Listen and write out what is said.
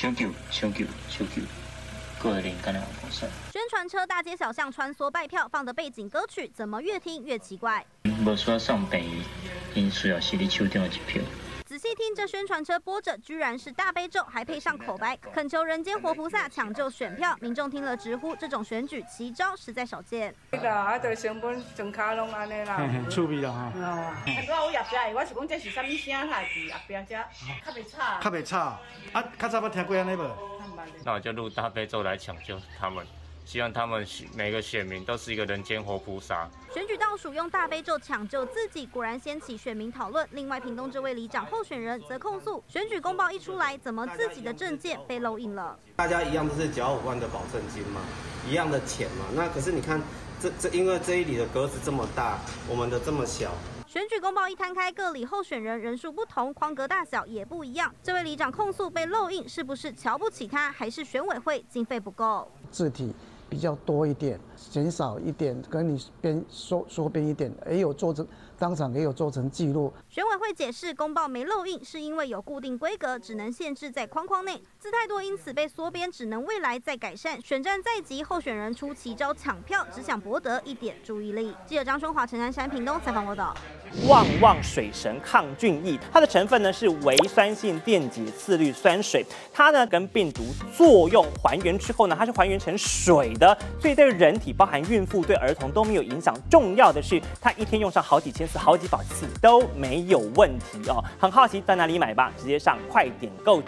求救！各人干了好事。宣传车大街小巷穿梭拜票，放的背景歌曲怎么越听越奇怪？无需要送便宜，因需要是你手中的一票。 仔细听，这宣传车播着，居然是大悲咒，还配上口白，恳求人间活菩萨抢救选票。民众听了直呼，这种选举奇招实在少见。啦，啊，就成本上卡拢安尼啦，趣味啦哈。我也不我是讲这是啥物声代志，也不要只，较袂吵。较袂吵，啊，较早捌听过安尼无？那我就录大悲咒来抢救他们。 希望他们每个选民都是一个人间活菩萨。选举倒数用大悲咒抢救自己，果然掀起选民讨论。另外，屏东这位里长候选人则控诉，选举公报一出来，怎么自己的证件被漏印了？大家一样不是缴5万的保证金吗？一样的钱嘛。那可是你看，这因为这一里的格子这么大，我们的这么小。 选举公报一摊开，各里候选人人数不同，框格大小也不一样。这位里长控诉被漏印，是不是瞧不起他，还是选委会经费不够？字体比较多一点，减少一点，跟你边缩编一点，也有做成当场也有做成记录。选委会解释，公报没漏印是因为有固定规格，只能限制在框框内，字太多，因此被缩编，只能未来再改善。选战在即，候选人出奇招抢票，只想博得一点注意力。记者张春华、陈南山、屏东采访报道。 旺旺水神抗菌液，它的成分呢是微酸性电解次氯酸水，它呢跟病毒作用还原之后呢，它是还原成水的，所以对人体，包含孕妇、对儿童都没有影响。重要的是，它一天用上好几千次、好几百次都没有问题哦。很好奇在哪里买吧，直接上快点购。